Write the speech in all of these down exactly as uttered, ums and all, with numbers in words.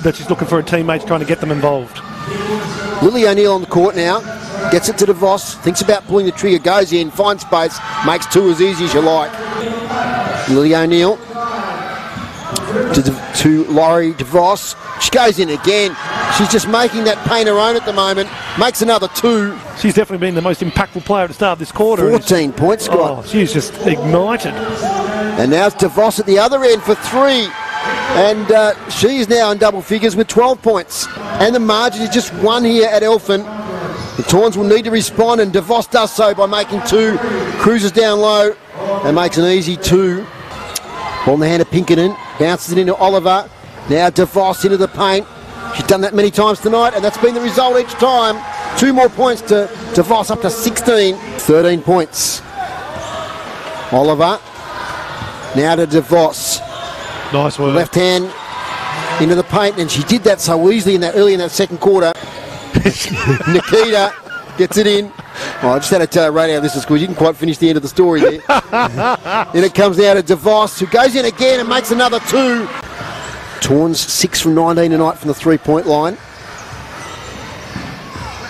good that she's looking for her teammates, trying to get them involved. Lily O'Neill on the court now. Gets it to DeVos, thinks about pulling the trigger, goes in, finds space, makes two as easy as you like. Lily O'Neill to, De to Lore DeVos. She goes in again. She's just making that pain her own at the moment. Makes another two. She's definitely been the most impactful player at the start of this quarter. fourteen points, Scott. Oh, she's just ignited. And now it's DeVos at the other end for three. And uh, she's now in double figures with twelve points. And the margin is just one here at Elfin. The Torns will need to respond, and DeVos does so by making two, cruises down low, and makes an easy two. Ball in the hand of Pinkerton, bounces it into Oliver. Now DeVos into the paint. She's done that many times tonight, and that's been the result each time. Two more points to DeVos, up to sixteen. thirteen points. Oliver, now to DeVos. Nice work. Left hand into the paint, and she did that so easily in that early in that second quarter. Nikita gets it in. Oh, I just had to tell you right now, this is good. You can quite finish the end of the story there. Then it comes down to DeVos, who goes in again and makes another two. Torns six from nineteen tonight from the three-point line.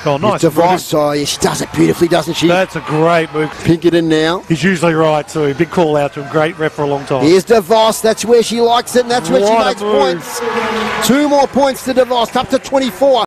Oh, nice. DeVos, oh, yeah, she does it beautifully, doesn't she? That's a great move. Pinkerton now. He's usually right, too. Big call out to him. Great ref for a long time. Here's DeVos. That's where she likes it, and that's where what she makes points. Two more points to DeVos, up to twenty-four.